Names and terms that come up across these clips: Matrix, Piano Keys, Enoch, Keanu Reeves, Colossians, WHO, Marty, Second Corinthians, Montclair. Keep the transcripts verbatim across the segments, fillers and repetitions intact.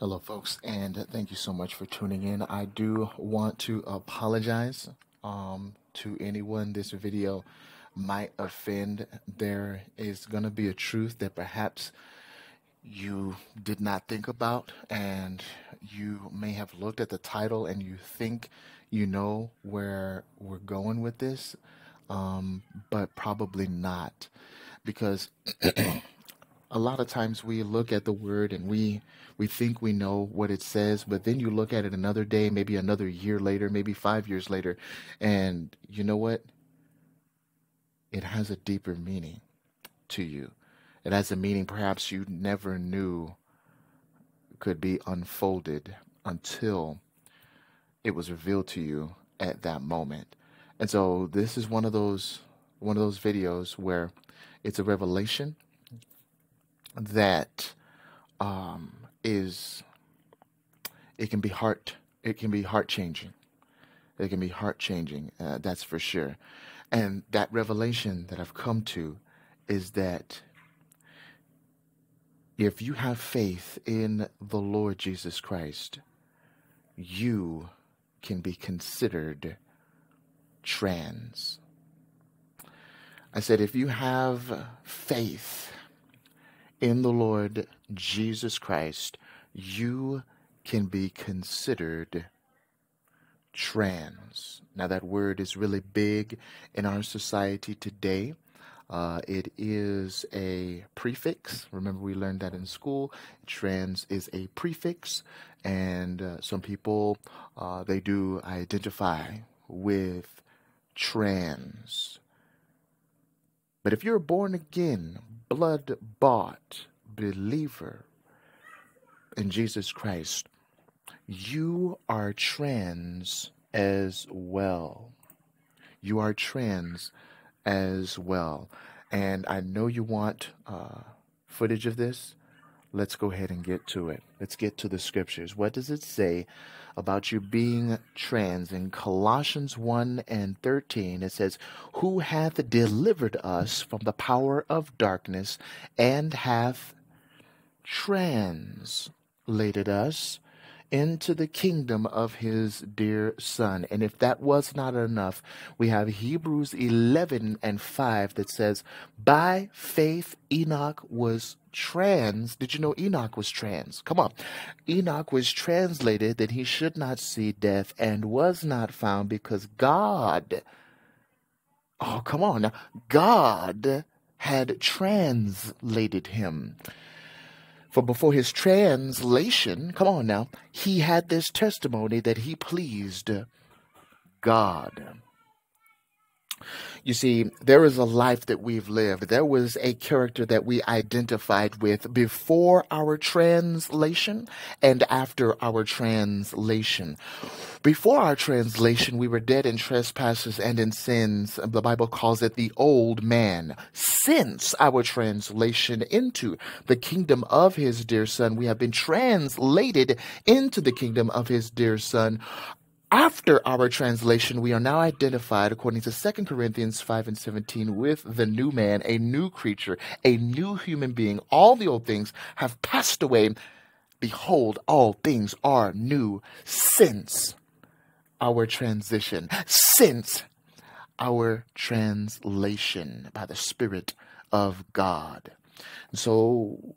Hello folks, and thank you so much for tuning in. I do want to apologize um, to anyone this video might offend. There is going to be a truth that perhaps you did not think about, and you may have looked at the title and you think you know where we're going with this, um, but probably not, because a lot of times we look at the word and we we think we know what it says, but then you look at it another day, maybe another year later, maybe five years later, and you know what? It has a deeper meaning to you. It has a meaning perhaps you never knew could be unfolded until it was revealed to you at that moment. And so this is one of those one of those videos where it's a revelation that um, is, it can be heart, it can be heart changing. It can be heart changing, uh, that's for sure. And that revelation that I've come to is that if you have faith in the Lord Jesus Christ, you can be considered trans. I said, if you have faith in the Lord Jesus Christ, you can be considered trans. Now, that word is really big in our society today. Uh, it is a prefix. Remember, we learned that in school. Trans is a prefix, and uh, some people, uh, they do identify with trans. But if you're born again, blood-bought believer in Jesus Christ, you are trans as well. You are trans as well. And I know you want uh, footage of this. Let's go ahead and get to it. Let's get to the scriptures. What does it say about you being trans? In Colossians one and thirteen, it says, "Who hath delivered us from the power of darkness, and hath translated us into the kingdom of his dear son." And if that was not enough, we have Hebrews eleven and five that says, "By faith Enoch was trans." Did you know Enoch was trans? Come on. "Enoch was translated that he should not see death, and was not found, because God," oh come on now, "God had translated him. For before his translation," come on now, "he had this testimony that he pleased God." You see, there is a life that we've lived. There was a character that we identified with before our translation and after our translation. Before our translation, we were dead in trespasses and in sins. The Bible calls it the old man. Since our translation into the kingdom of his dear son, we have been translated into the kingdom of his dear son. After our translation, we are now identified, according to Second Corinthians five and seventeen, with the new man, a new creature, a new human being. All the old things have passed away. Behold, all things are new. Since our transition, since our translation by the Spirit of God. So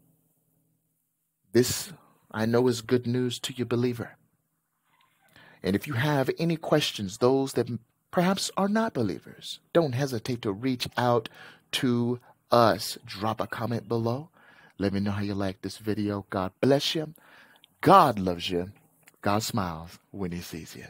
this, I know, is good news to you, believer. And if you have any questions, those that perhaps are not believers, don't hesitate to reach out to us. Drop a comment below. Let me know how you like this video. God bless you. God loves you. God smiles when he sees you.